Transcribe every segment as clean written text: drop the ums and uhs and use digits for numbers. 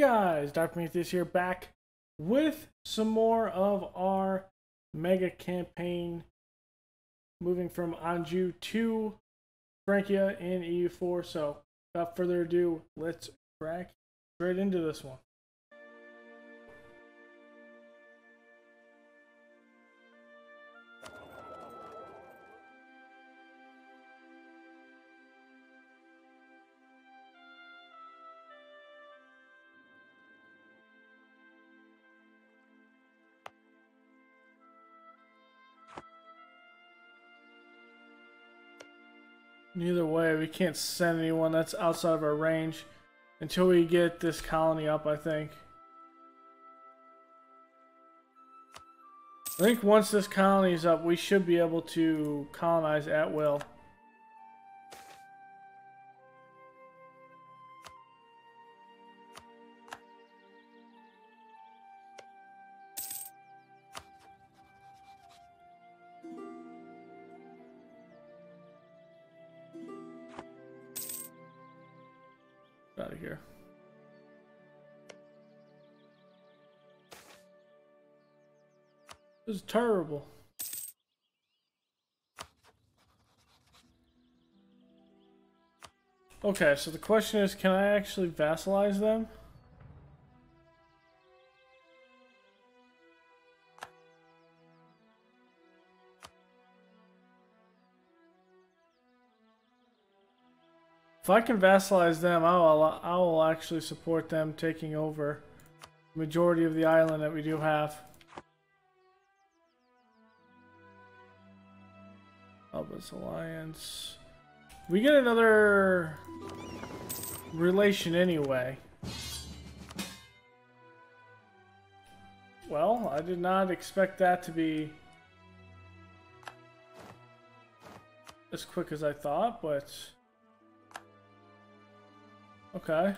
Hey guys, Dark Prometheus here, back with some more of our mega campaign, moving from Anju to Frankia in EU4. So without further ado, let's crack straight into this one. Either way, we can't send anyone that's outside of our range until we get this colony up, I think. Once this colony is up, we should be able to colonize at will. Out of here. This is terrible. Okay, so the question is, can I actually vassalize them? If I can vassalize them, I will actually support them taking over the majority of the island that we do have. Alba's alliance. We get another relation anyway. Well, I did not expect that to be as quick as I thought, but... okay.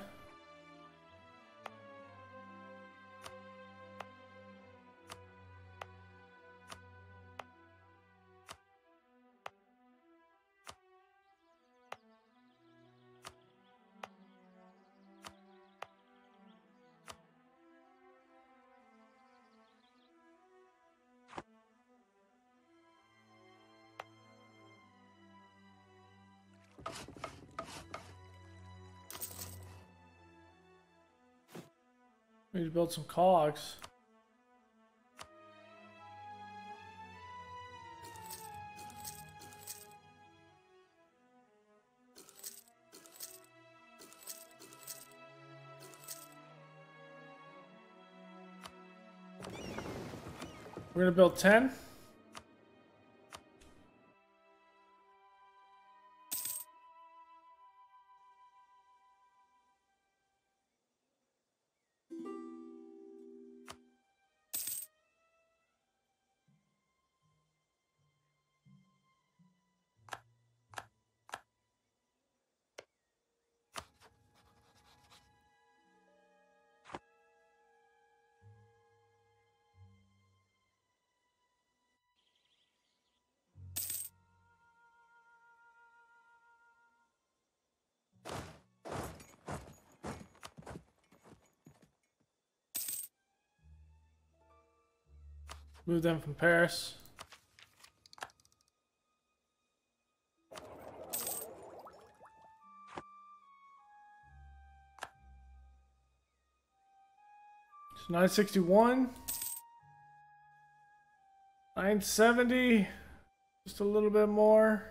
We need to build some cogs. We're going to build 10. Move them from Paris. It's 961. 970. Just a little bit more.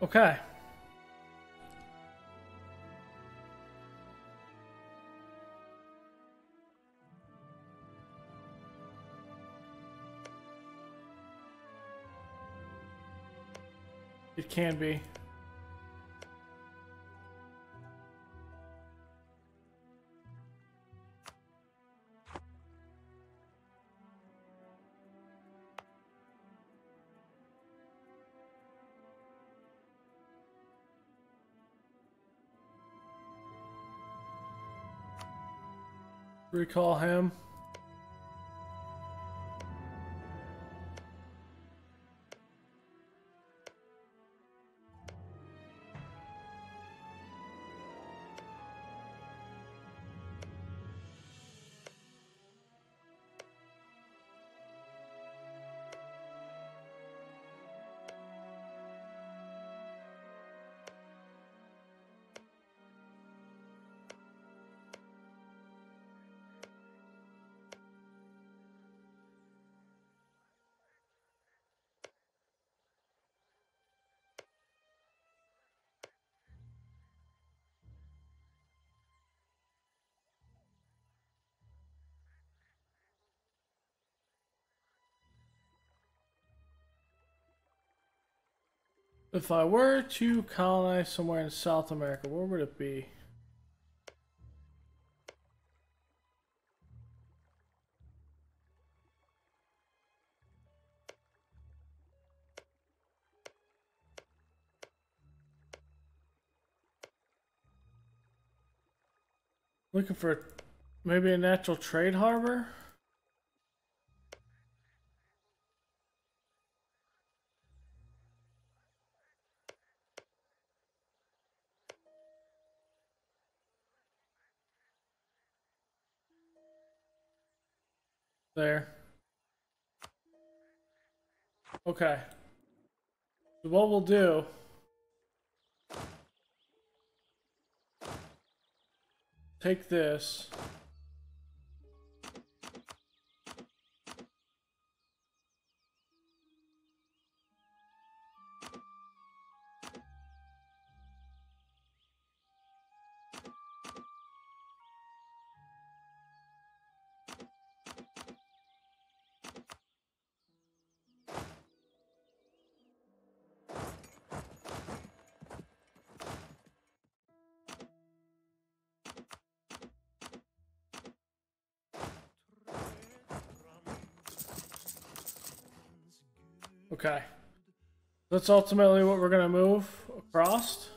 Okay. It can be. Recall him. If I were to colonize somewhere in South America, where would it be? Looking for maybe a natural trade harbor? There. Okay. So what we'll do take this. Okay, that's ultimately what we're gonna move across.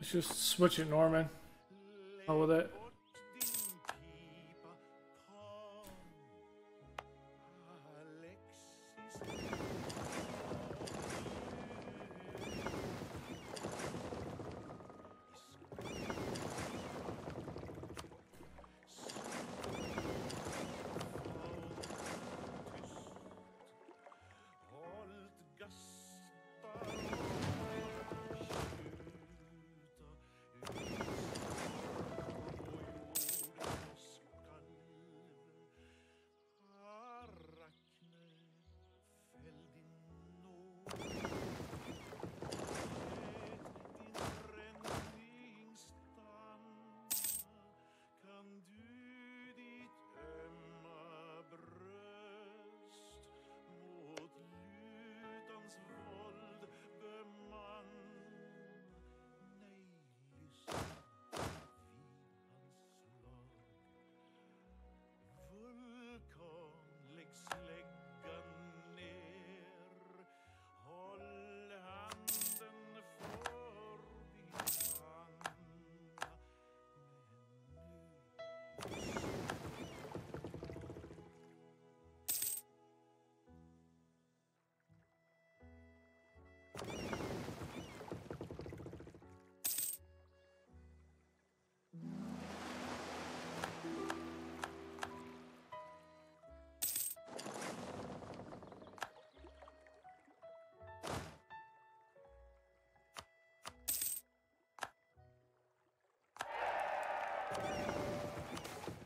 Let's just switch it, Norman. How with it?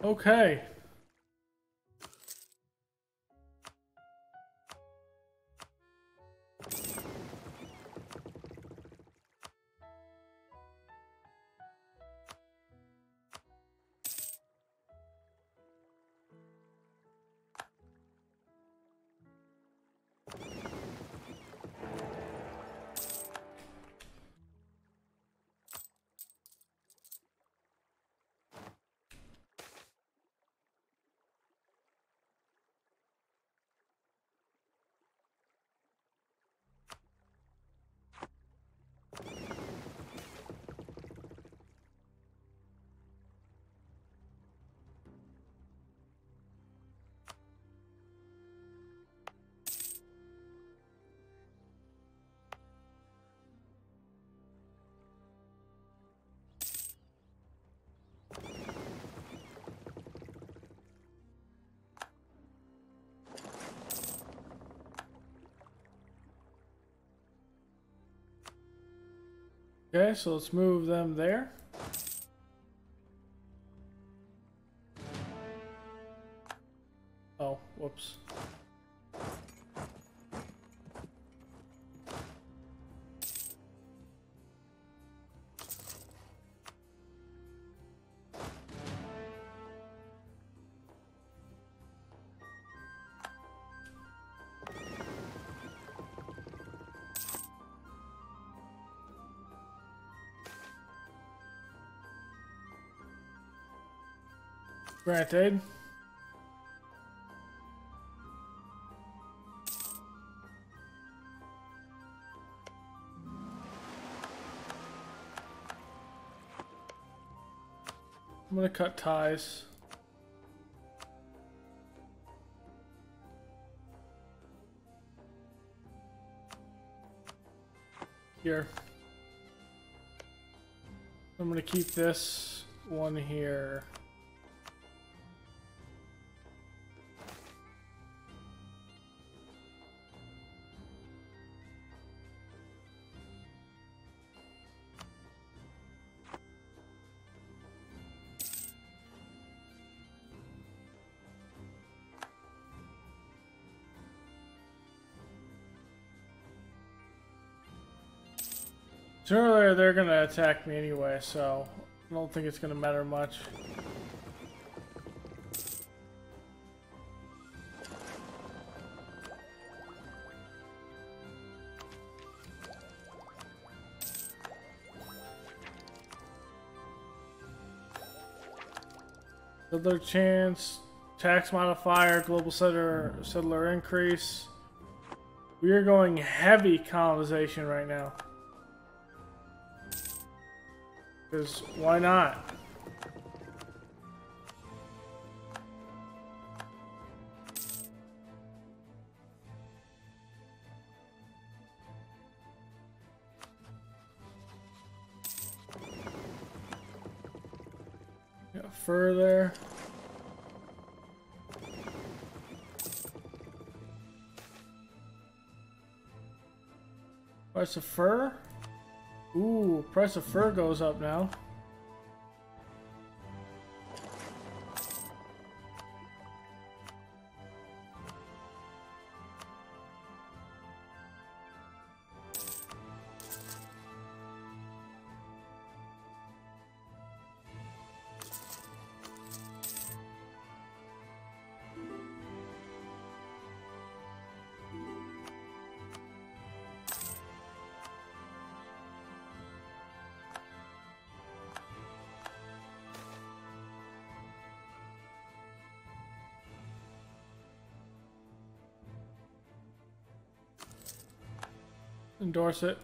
Okay. Okay, so let's move them there. Oh, whoops. Grant aid. I'm going to cut ties. Here. I'm going to keep this one here. Sooner or later, they're gonna attack me anyway, so I don't think it's gonna matter much. Settler chance, tax modifier, global settler increase. We are going heavy colonization right now. Because why not? Yeah, further. Price of fur? Ooh, price of fur goes up now. Endorse it.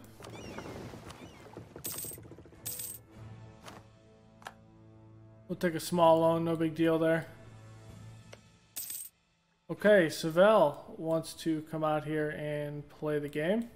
We'll take a small loan, no big deal there. Okay, Savelle wants to come out here and play the game.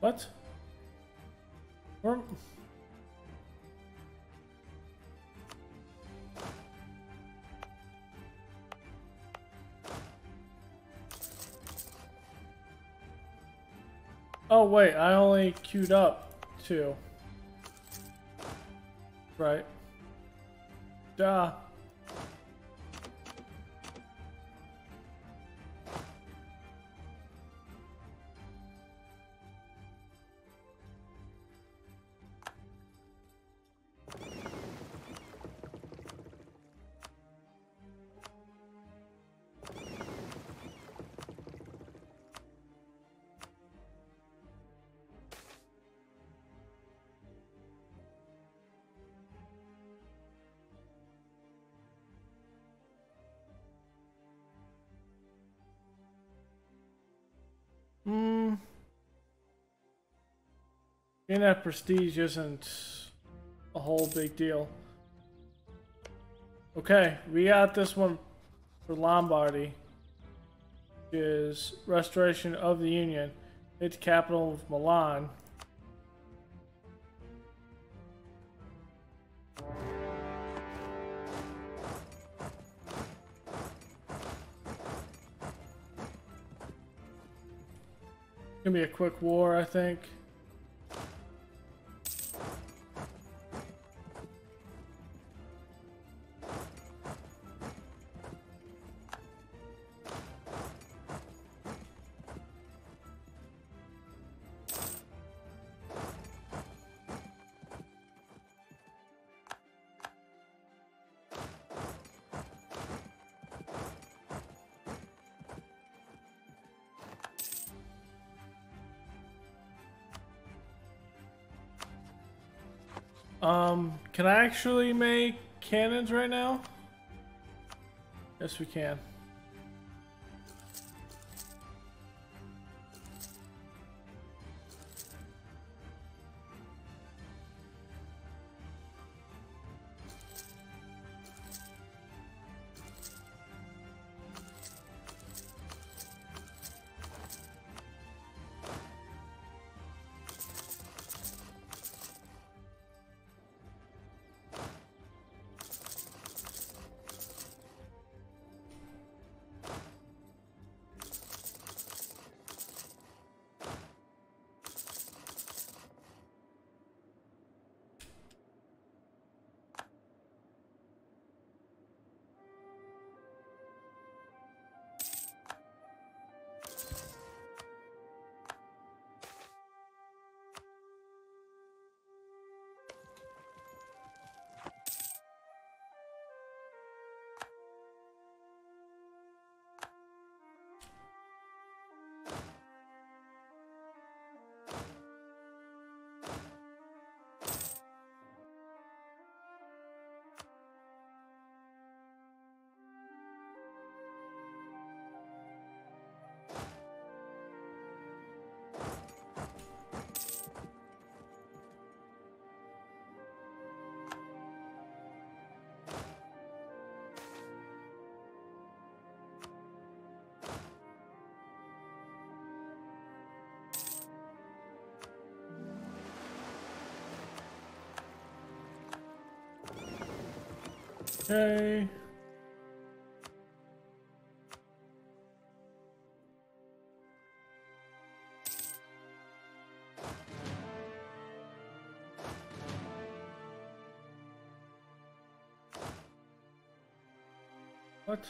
What? Or... oh wait, I only queued up two. Right. Duh. Getting that prestige isn't a whole big deal. Okay, we got this one for Lombardy, which is restoration of the Union. Its capital of Milan. It's gonna be a quick war, I think. Can I actually make cannons right now? Yes, we can. Okay. What?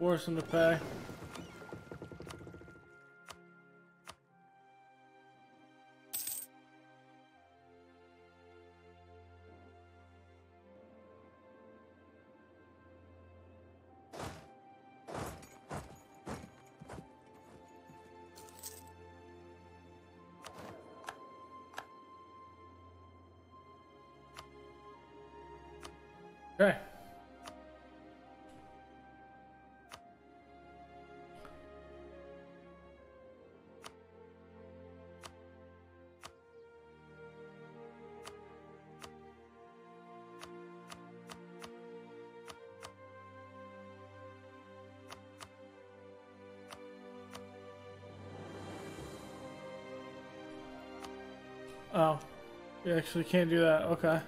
Force him to pay. Okay. Oh, you actually can't do that. Okay.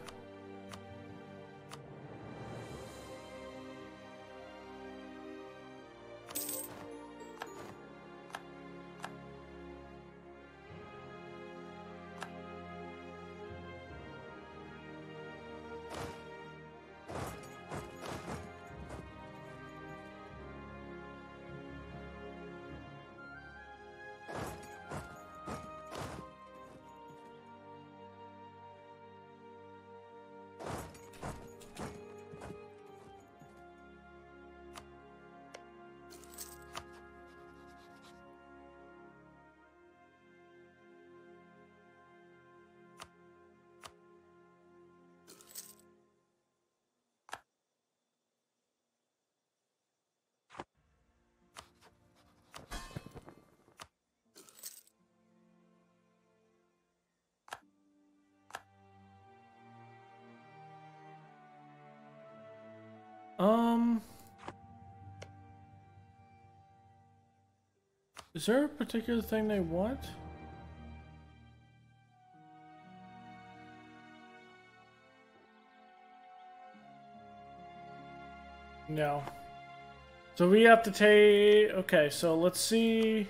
Is there a particular thing they want? No. So we have to take... Okay, so let's see...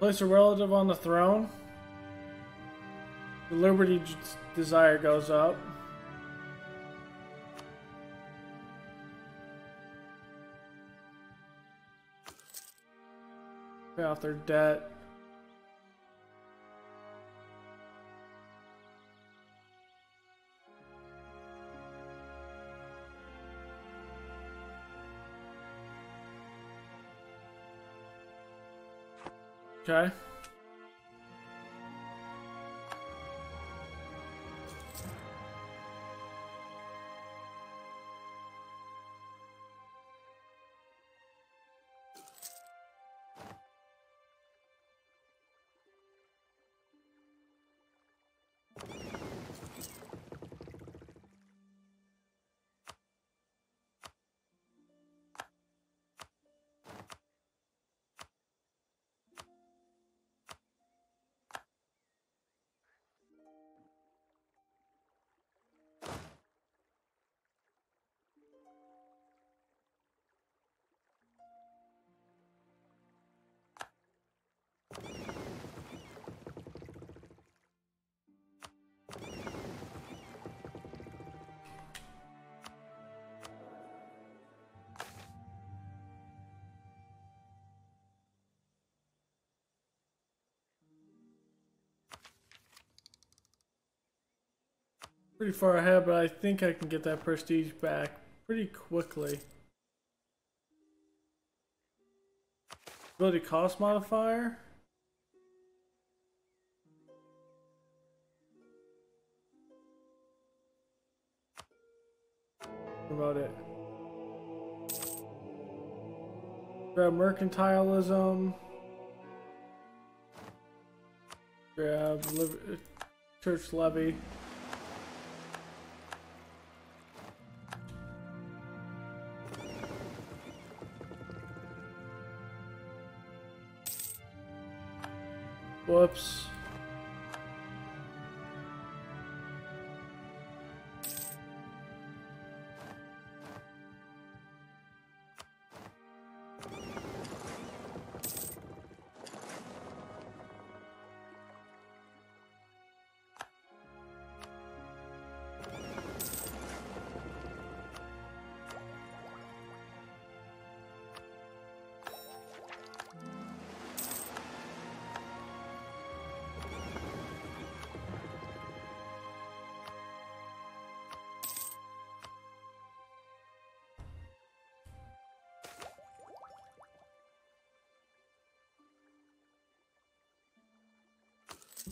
Place a relative on the throne. The liberty desire goes up. Pay off their debt. Okay. Pretty far ahead, but I think I can get that prestige back pretty quickly. Ability cost modifier. What about it? Grab mercantilism. Grab church levy. Whoops.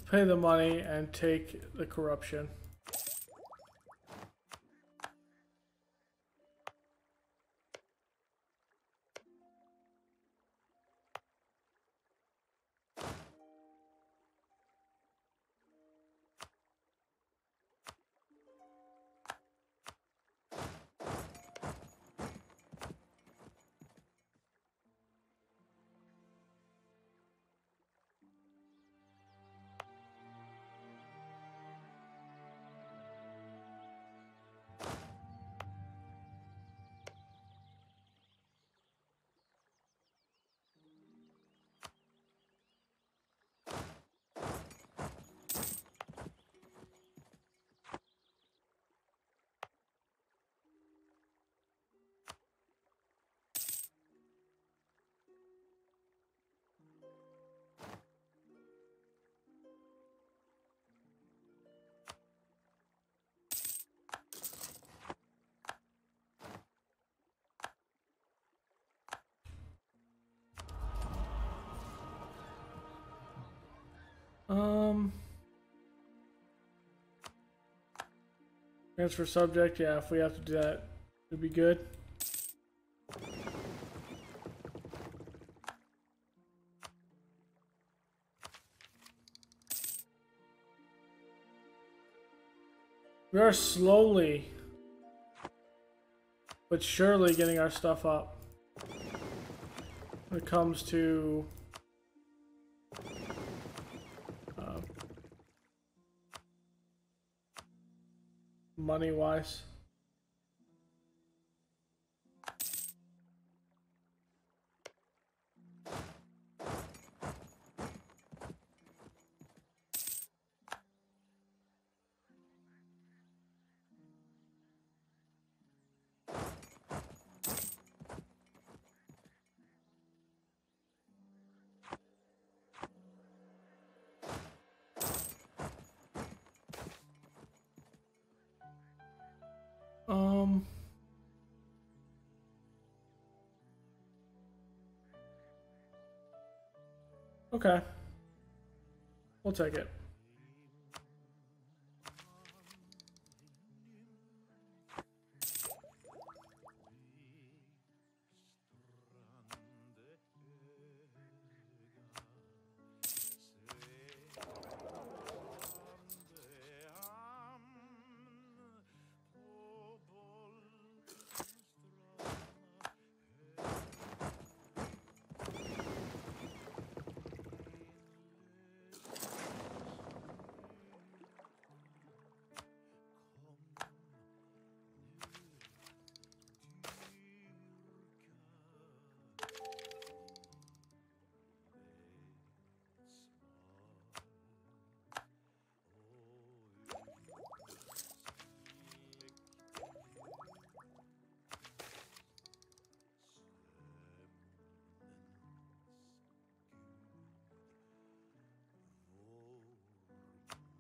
Pay the money and take the corruption. Transfer subject, yeah, if we have to do that, it'd be good. We are slowly but surely getting our stuff up when it comes to money wise. Okay, we'll take it.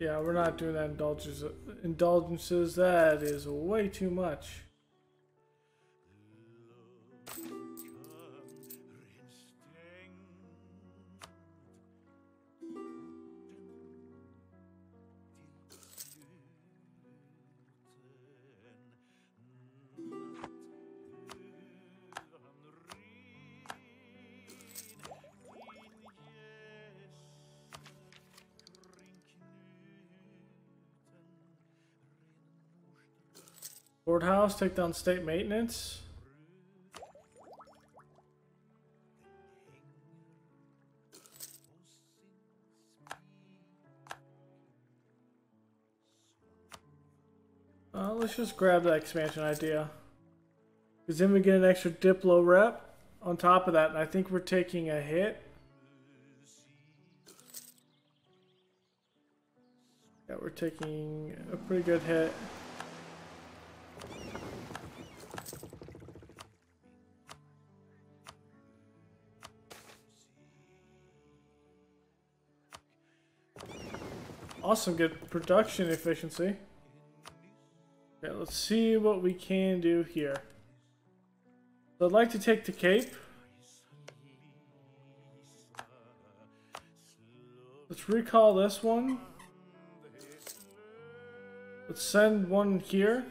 Yeah, we're not doing that indulgences, that is way too much. Boardhouse, take down state maintenance. let's just grab that expansion idea. Because then we get an extra Diplo rep on top of that. And I think we're taking a hit. Yeah, we're taking a pretty good hit. Awesome, good production efficiency. Okay, let's see what we can do here. So I'd like to take the cape. Let's recall this one. Let's send one here.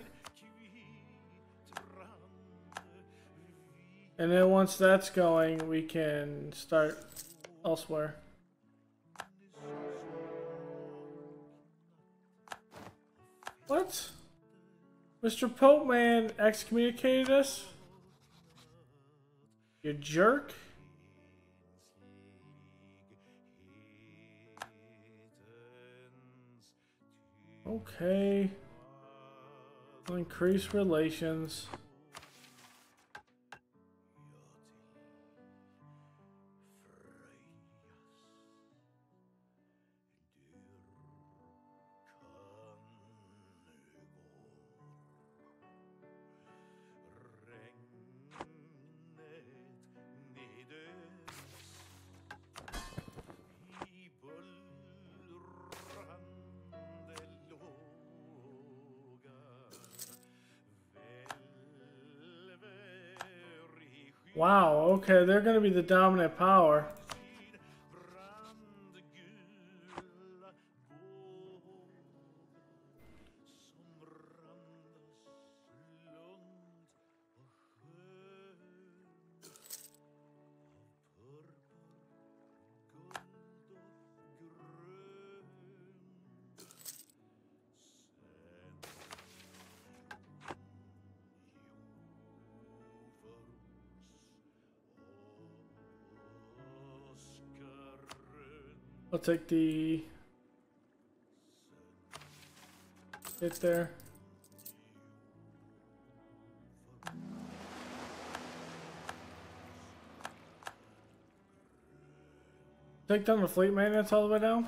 And then once that's going, we can start elsewhere. What? Mr. Popeman excommunicated us? You jerk. Okay. We'll increase relations. Wow, okay, they're going to be the dominant power. I'll take the hit there. Take down the fleet maintenance all the way down.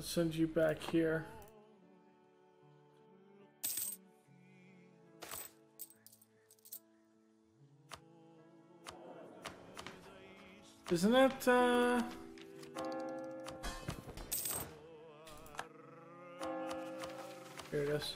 Send you back here. Isn't that here it is.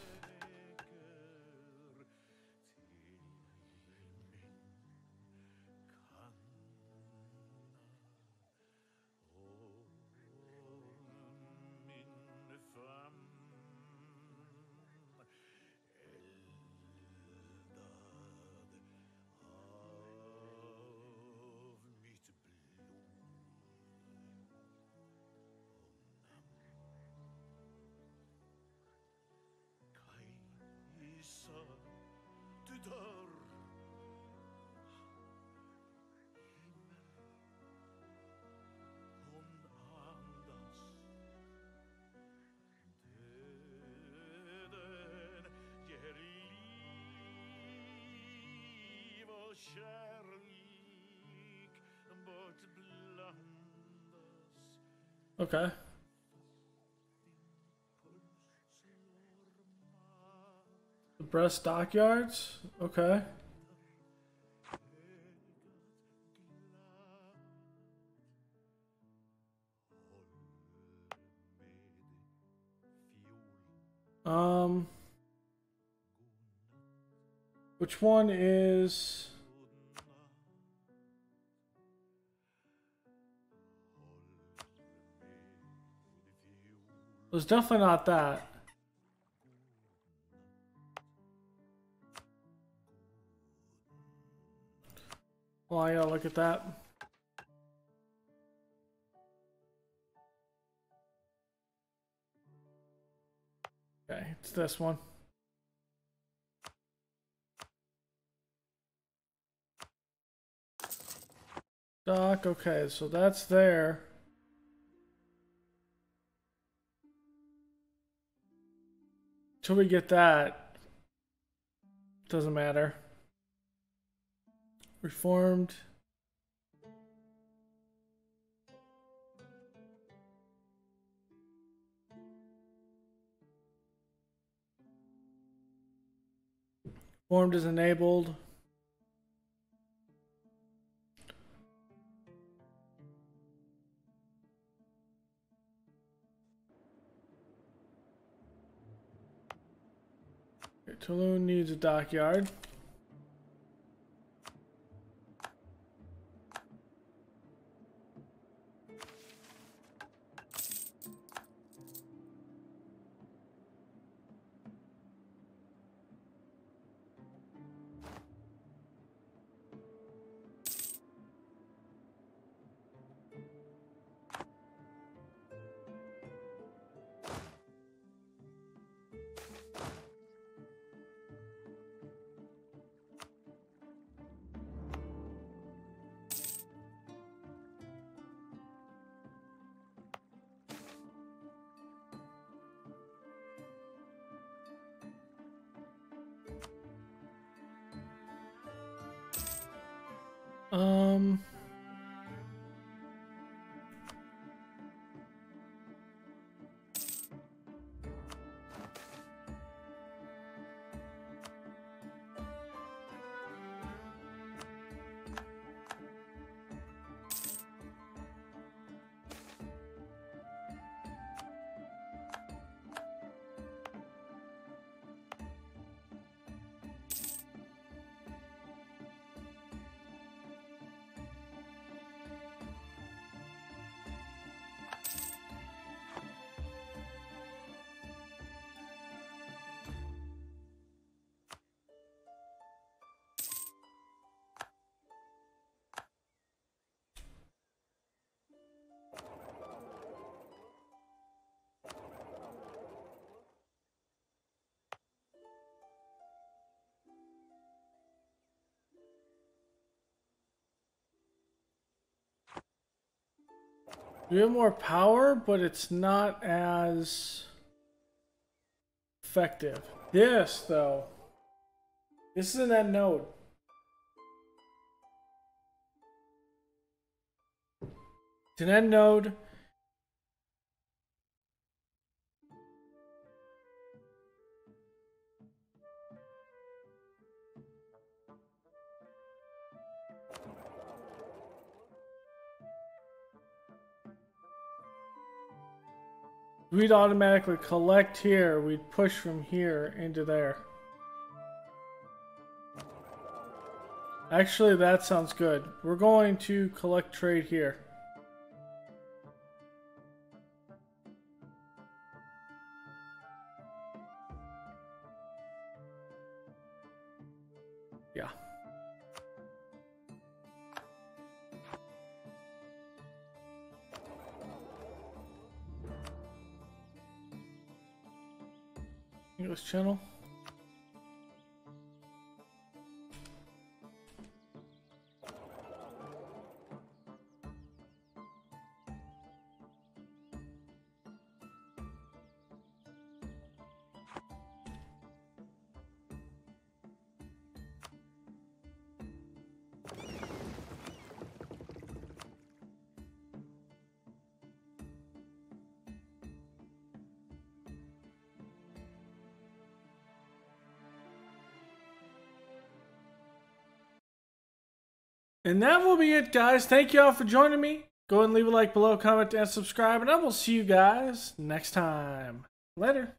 Okay. The Brest Dockyards? Okay. Which one is... It's definitely not that. Well, I gotta look at that. It's this one. Dock, okay, so that's there. Till we get that, doesn't matter. Reformed. Reformed is enabled. Toulon needs a dockyard. We have more power, but it's not as effective. This, though. This is an end node. It's an end node. We'd automatically collect here, we'd push from here into there. Actually, that sounds good. We're going to collect trade here. Yeah. English Channel. And that will be it, guys. Thank you all for joining me. Go ahead and leave a like below, comment, and subscribe, and I will see you guys next time. Later.